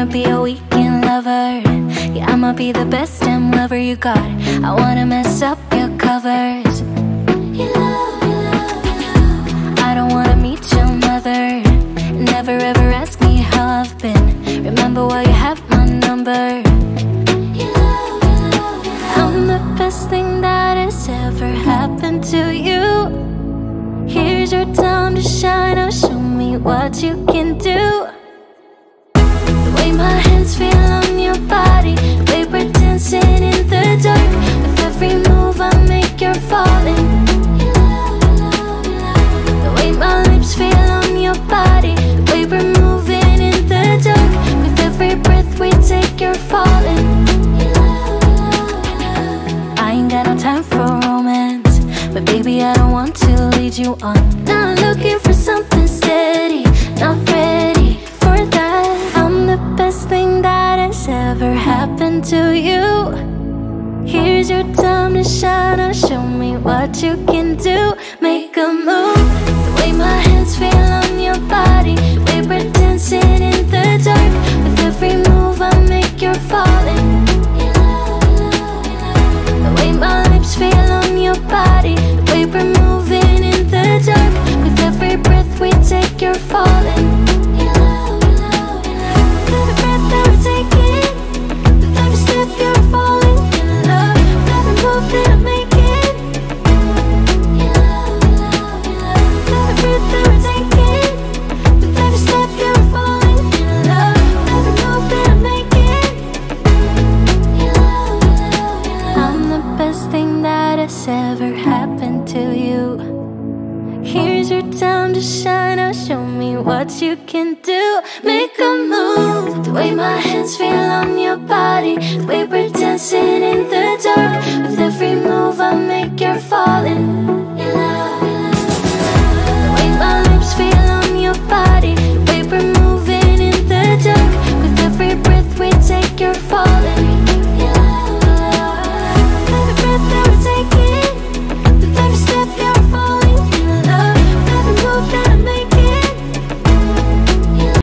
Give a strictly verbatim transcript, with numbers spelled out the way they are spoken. wanna be a weekend lover. Yeah, I'ma be the best damn lover you got. I wanna mess up your covers. You love, you love, you love. I don't wanna meet your mother. Never ever ask me how I've been. Remember why you have my number. You love, you love, you love. I'm the best thing that has ever happened to you. Here's your time to shine. Now show me what you can do. My hands feel on your body, the way we're dancing in the dark. With every move I make, you're falling. You love, you love, you love. The way my lips feel on your body, the way we're moving in the dark. With every breath we take, you're falling. You love, you love, you love. I ain't got no time for romance, but baby I don't want to lead you on. Not looking for something steady, not ready for that. Best thing that has ever happened to you. Here's your time to shine. Now show me what you can do. Make a move. The way my hands feel on your body, the way we're dancing in the dark. With every move I make, you're falling. You love, you love, you love. The way my lips feel on your body, the way we're moving in the dark. With every breath we take, you're falling. You can do, make a move. The way my hands feel on your body, the way we're dancing in the dark.